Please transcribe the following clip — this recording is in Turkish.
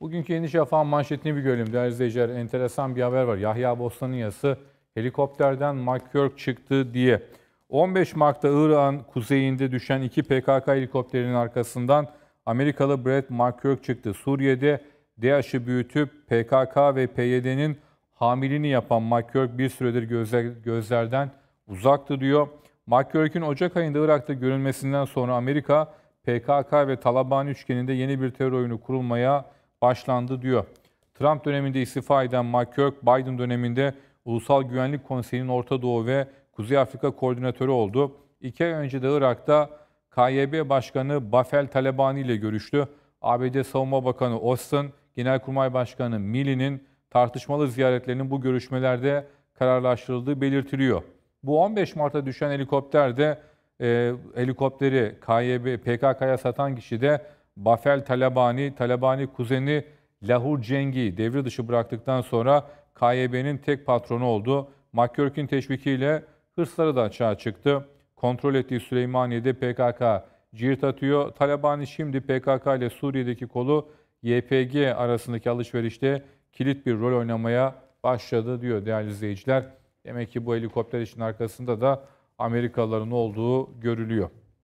Bugünkü Yeni Şafak'ın manşetini bir görelim değerli izleyiciler. Enteresan bir haber var. Yahya Bostan'ın yazısı, helikopterden McGurk çıktı diye. 15 Mart'ta İran kuzeyinde düşen iki PKK helikopterinin arkasından Amerikalı Brett McGurk çıktı. Suriye'de DEAŞ'ı büyütüp PKK ve PYD'nin hamilini yapan McGurk bir süredir gözlerden uzaktı diyor. McGurk'ün Ocak ayında Irak'ta görülmesinden sonra Amerika, PKK ve Talabani üçgeninde yeni bir terör oyunu kurulmaya başlandı diyor. Trump döneminde istifa eden McGurk, Biden döneminde Ulusal Güvenlik Konseyi'nin Orta Doğu ve Kuzey Afrika koordinatörü oldu. 2 ay önce de Irak'ta KYB Başkanı Bafel Taleban'i ile görüştü. ABD Savunma Bakanı Austin, Genelkurmay Başkanı Mili'nin tartışmalı ziyaretlerinin bu görüşmelerde kararlaştırıldığı belirtiliyor. Bu 15 Mart'ta düşen helikopteri KYB, PKK'ya satan kişi de Bafel Taleban'i, Talabani kuzeni Lahur Cengi devre dışı bıraktıktan sonra KYB'nin tek patronu oldu. McGurk'ün teşvikiyle hırsları da açığa çıktı. Kontrol ettiği Süleymaniye'de PKK cirit atıyor. Talabani şimdi PKK ile Suriye'deki kolu YPG arasındaki alışverişte kilit bir rol oynamaya başladı diyor değerli izleyiciler. Demek ki bu helikopter işinin arkasında da Amerikalıların olduğu görülüyor.